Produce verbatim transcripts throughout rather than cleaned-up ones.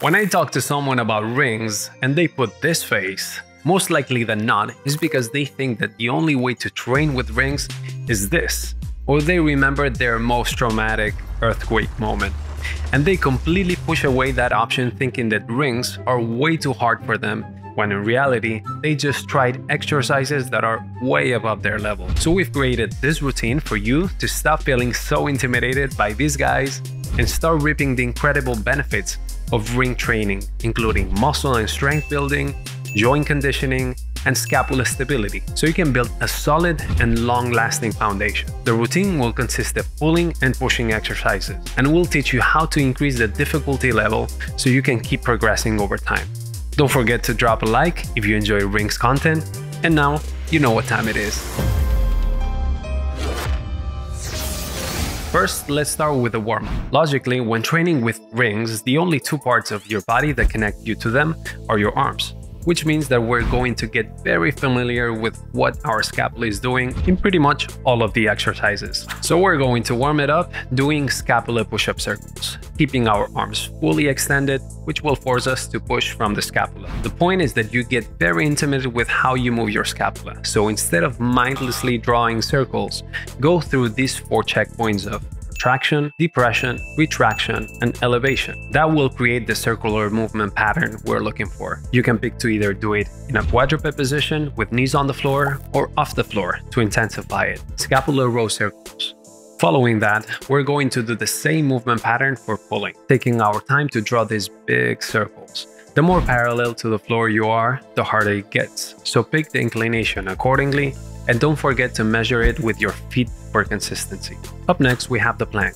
When I talk to someone about rings and they put this face, most likely than not is because they think that the only way to train with rings is this, or they remember their most traumatic earthquake moment, and they completely push away that option thinking that rings are way too hard for them, when in reality, they just tried exercises that are way above their level. So we've created this routine for you to stop feeling so intimidated by these guys and start reaping the incredible benefits of ring training, including muscle and strength building, joint conditioning, and scapular stability, so you can build a solid and long-lasting foundation. The routine will consist of pulling and pushing exercises, and will teach you how to increase the difficulty level so you can keep progressing over time. Don't forget to drop a like if you enjoy rings content, and now you know what time it is. First, let's start with the warm-up. Logically, when training with rings, the only two parts of your body that connect you to them are your arms, which means that we're going to get very familiar with what our scapula is doing in pretty much all of the exercises. So we're going to warm it up doing scapular push-up circles, keeping our arms fully extended, which will force us to push from the scapula. The point is that you get very intimate with how you move your scapula. So instead of mindlessly drawing circles, go through these four checkpoints of traction, depression, retraction, and elevation. That will create the circular movement pattern we're looking for. You can pick to either do it in a quadruped position with knees on the floor or off the floor to intensify it. Scapular row circles. Following that, we're going to do the same movement pattern for pulling, taking our time to draw these big circles. The more parallel to the floor you are, the harder it gets. So pick the inclination accordingly, and don't forget to measure it with your feet for consistency. Up next, we have the plank.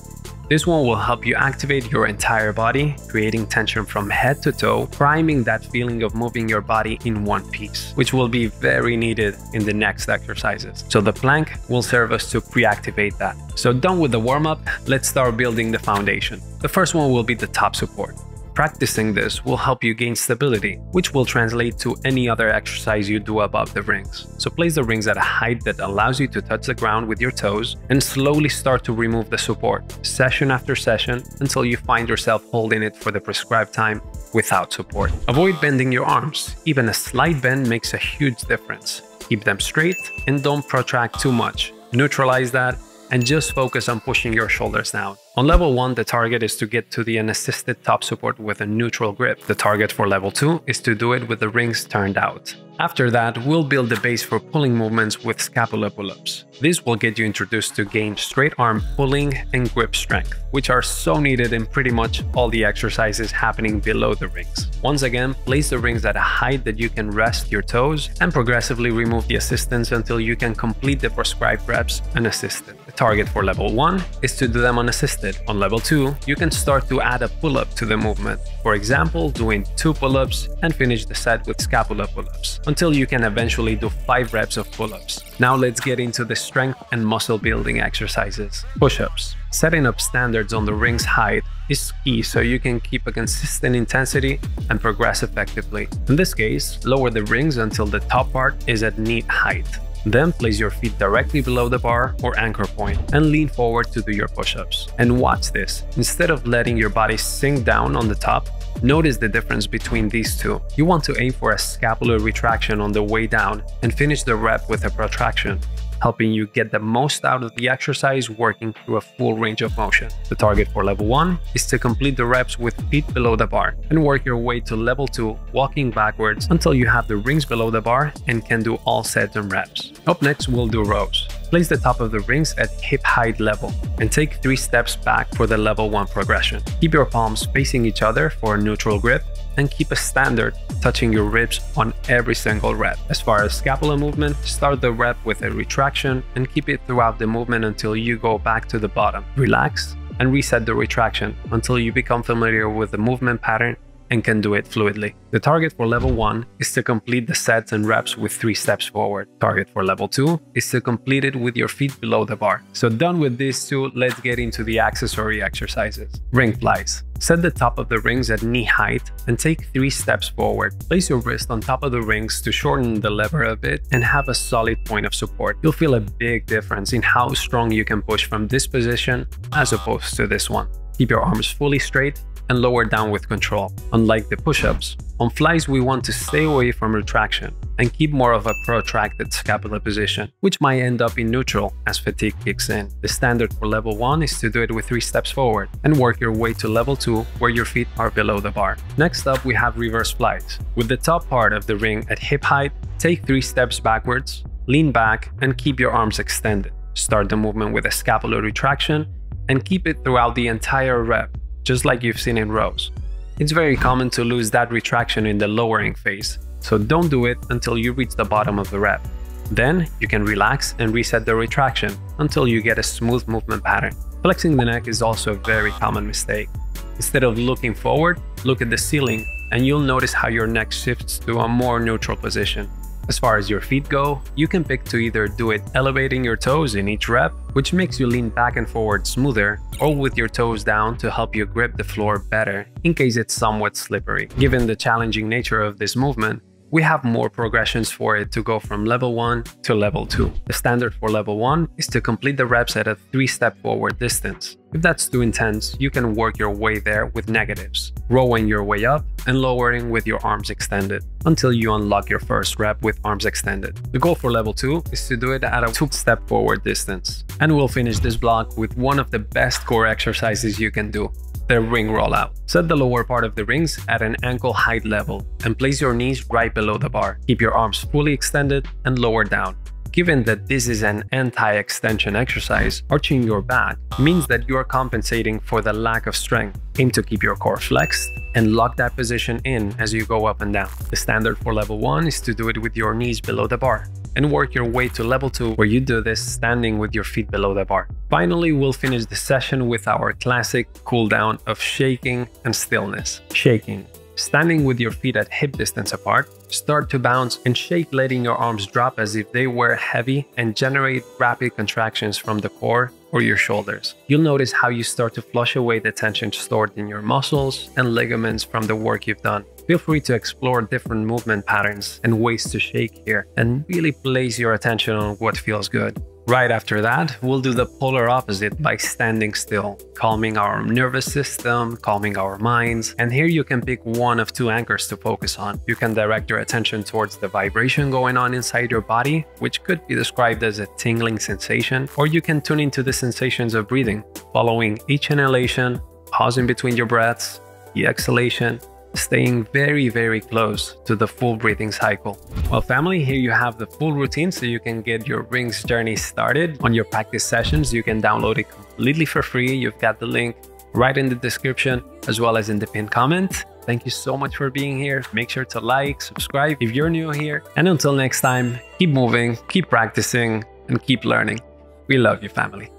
This one will help you activate your entire body, creating tension from head to toe, priming that feeling of moving your body in one piece, which will be very needed in the next exercises. So the plank will serve us to pre-activate that. So done with the warm-up, let's start building the foundation. The first one will be the top support. Practicing this will help you gain stability, which will translate to any other exercise you do above the rings. So place the rings at a height that allows you to touch the ground with your toes and slowly start to remove the support, session after session, until you find yourself holding it for the prescribed time without support. Avoid bending your arms. Even a slight bend makes a huge difference. Keep them straight and don't protract too much. Neutralize that and just focus on pushing your shoulders down. On level one, the target is to get to the unassisted top support with a neutral grip. The target for level two is to do it with the rings turned out. After that, we'll build the base for pulling movements with scapular pull-ups. This will get you introduced to gain straight arm pulling and grip strength, which are so needed in pretty much all the exercises happening below the rings. Once again, place the rings at a height that you can rest your toes and progressively remove the assistance until you can complete the prescribed reps unassisted. The target for level one is to do them unassisted. On level two, you can start to add a pull-up to the movement. For example, doing two pull-ups and finish the set with scapular pull-ups, until you can eventually do five reps of pull-ups. Now let's get into the strength and muscle building exercises. Push-ups. Setting up standards on the ring's height is key so you can keep a consistent intensity and progress effectively. In this case, lower the rings until the top part is at knee height. Then place your feet directly below the bar or anchor point and lean forward to do your push-ups. And watch this. Instead of letting your body sink down on the top, notice the difference between these two. You want to aim for a scapular retraction on the way down and finish the rep with a protraction, helping you get the most out of the exercise working through a full range of motion. The target for level one is to complete the reps with feet below the bar and work your way to level two, walking backwards until you have the rings below the bar and can do all sets and reps. Up next, we'll do rows. Place the top of the rings at hip height level and take three steps back for the level one progression. Keep your palms facing each other for a neutral grip and keep a standard touching your ribs on every single rep. As far as scapular movement, start the rep with a retraction and keep it throughout the movement until you go back to the bottom. Relax and reset the retraction until you become familiar with the movement pattern and can do it fluidly. The target for level one is to complete the sets and reps with three steps forward. Target for level two is to complete it with your feet below the bar. So done with these two, let's get into the accessory exercises. Ring flies. Set the top of the rings at knee height and take three steps forward. Place your wrist on top of the rings to shorten the lever a bit and have a solid point of support. You'll feel a big difference in how strong you can push from this position as opposed to this one. Keep your arms fully straight and lower down with control. Unlike the push-ups, on flies we want to stay away from retraction and keep more of a protracted scapular position, which might end up in neutral as fatigue kicks in. The standard for level one is to do it with three steps forward and work your way to level two where your feet are below the bar. Next up we have reverse flies. With the top part of the ring at hip height, take three steps backwards, lean back and keep your arms extended. Start the movement with a scapular retraction and keep it throughout the entire rep, just like you've seen in rows. It's very common to lose that retraction in the lowering phase, so don't do it until you reach the bottom of the rep. Then you can relax and reset the retraction until you get a smooth movement pattern. Flexing the neck is also a very common mistake. Instead of looking forward, look at the ceiling and you'll notice how your neck shifts to a more neutral position. As far as your feet go, you can pick to either do it elevating your toes in each rep, which makes you lean back and forward smoother, or with your toes down to help you grip the floor better in case it's somewhat slippery. Given the challenging nature of this movement, we have more progressions for it to go from level one to level two. The standard for level one is to complete the reps at a three step forward distance. If that's too intense, you can work your way there with negatives, rowing your way up and lowering with your arms extended until you unlock your first rep with arms extended. The goal for level two is to do it at a two step forward distance. And we'll finish this block with one of the best core exercises you can do, the ring rollout. Set the lower part of the rings at an ankle height level and place your knees right below the bar. Keep your arms fully extended and lower down. Given that this is an anti-extension exercise, arching your back means that you are compensating for the lack of strength. Aim to keep your core flexed and lock that position in as you go up and down. The standard for level one is to do it with your knees below the bar and work your way to level two where you do this standing with your feet below the bar. Finally, we'll finish the session with our classic cool down of shaking and stillness. Shaking. Standing with your feet at hip distance apart, start to bounce and shake, letting your arms drop as if they were heavy and generate rapid contractions from the core or your shoulders. You'll notice how you start to flush away the tension stored in your muscles and ligaments from the work you've done. Feel free to explore different movement patterns and ways to shake here and really place your attention on what feels good. Right after that, we'll do the polar opposite by standing still, calming our nervous system, calming our minds, and here you can pick one of two anchors to focus on. You can direct your attention towards the vibration going on inside your body, which could be described as a tingling sensation, or you can tune into the sensations of breathing, following each inhalation, pausing between your breaths, the exhalation, staying very, very close to the full breathing cycle. Well, family, here you have the full routine so you can get your rings journey started. On your practice sessions, you can download it completely for free. You've got the link right in the description as well as in the pinned comment. Thank you so much for being here. Make sure to like, subscribe if you're new here. And until next time, keep moving, keep practicing, and keep learning. We love you, family.